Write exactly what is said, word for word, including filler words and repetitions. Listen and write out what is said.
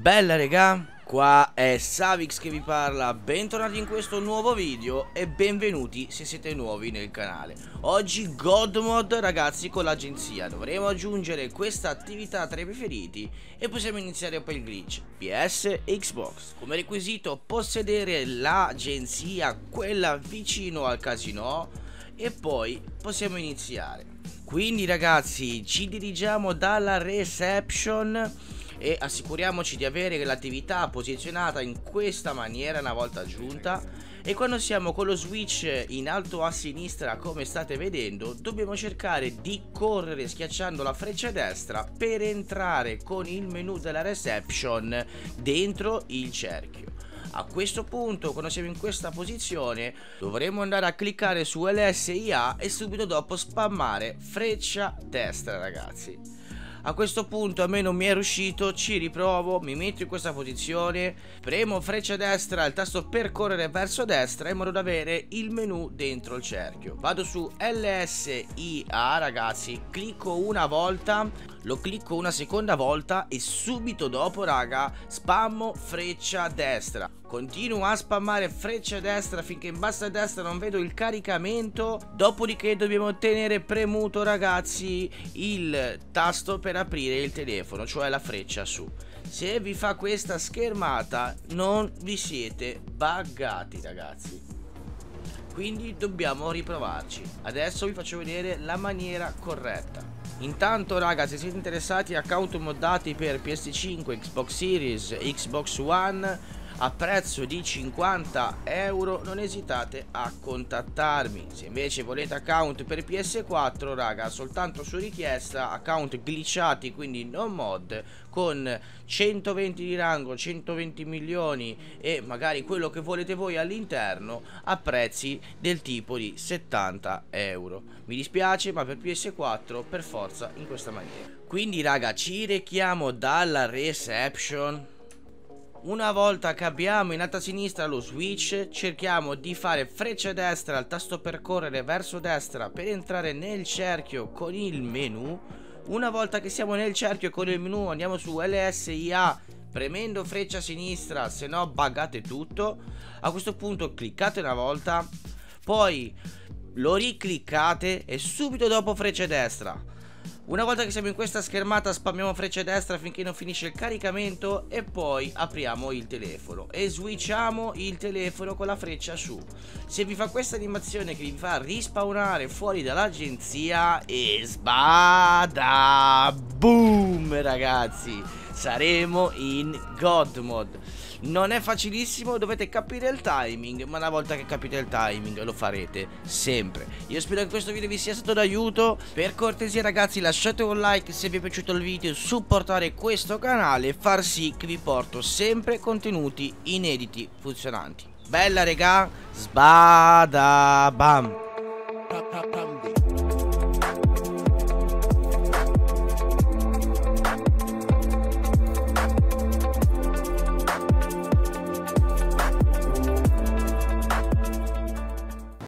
Bella regà, qua è Savix che vi parla, bentornati in questo nuovo video e benvenuti se siete nuovi nel canale. Oggi God Mod ragazzi con l'agenzia, dovremo aggiungere questa attività tra i preferiti e possiamo iniziare poi il glitch P S e Xbox. Come requisito possedere l'agenzia, quella vicino al casino, e poi possiamo iniziare. Quindi ragazzi ci dirigiamo dalla reception e assicuriamoci di avere l'attività posizionata in questa maniera una volta aggiunta, e quando siamo con lo switch in alto a sinistra come state vedendo dobbiamo cercare di correre schiacciando la freccia destra per entrare con il menu della reception dentro il cerchio. A questo punto, quando siamo in questa posizione, dovremo andare a cliccare su L S I A e subito dopo spammare freccia destra ragazzi. A questo punto a me non mi è riuscito, ci riprovo, mi metto in questa posizione, premo freccia destra, il tasto per correre verso destra in modo da avere il menu dentro il cerchio. Vado su L S I A ragazzi, clicco una volta, lo clicco una seconda volta e subito dopo raga spammo freccia destra. Continuo a spammare freccia destra finché in basso a destra non vedo il caricamento, dopodiché dobbiamo tenere premuto ragazzi il tasto per aprire il telefono, cioè la freccia su. Se vi fa questa schermata non vi siete buggati ragazzi, quindi dobbiamo riprovarci. Adesso vi faccio vedere la maniera corretta. Intanto raga, se siete interessati a account moddati per P S cinque, Xbox Series, Xbox One a prezzo di cinquanta euro, non esitate a contattarmi. Se invece volete account per P S quattro raga, soltanto su richiesta, account glitchati quindi non mod, con centoventi di rango, centoventi milioni e magari quello che volete voi all'interno, a prezzi del tipo di settanta euro. Mi dispiace ma per P S quattro per forza in questa maniera. Quindi raga ci rechiamo dalla reception. Una volta che abbiamo in alto a sinistra lo switch, cerchiamo di fare freccia destra, il tasto per correre verso destra per entrare nel cerchio con il menu. Una volta che siamo nel cerchio con il menu andiamo su L S I A premendo freccia sinistra, se no buggate tutto. A questo punto cliccate una volta, poi lo ricliccate e subito dopo freccia destra. Una volta che siamo in questa schermata spammiamo freccia destra finché non finisce il caricamento e poi apriamo il telefono e switchiamo il telefono con la freccia su. Se vi fa questa animazione che vi fa rispawnare fuori dall'agenzia e sbada boom ragazzi, saremo in God Mod. Non è facilissimo, dovete capire il timing, ma una volta che capite il timing lo farete sempre. Io spero che questo video vi sia stato d'aiuto. Per cortesia ragazzi lasciate un like se vi è piaciuto il video, supportare questo canale e far sì che vi porto sempre contenuti inediti funzionanti. Bella regà, sbada bam.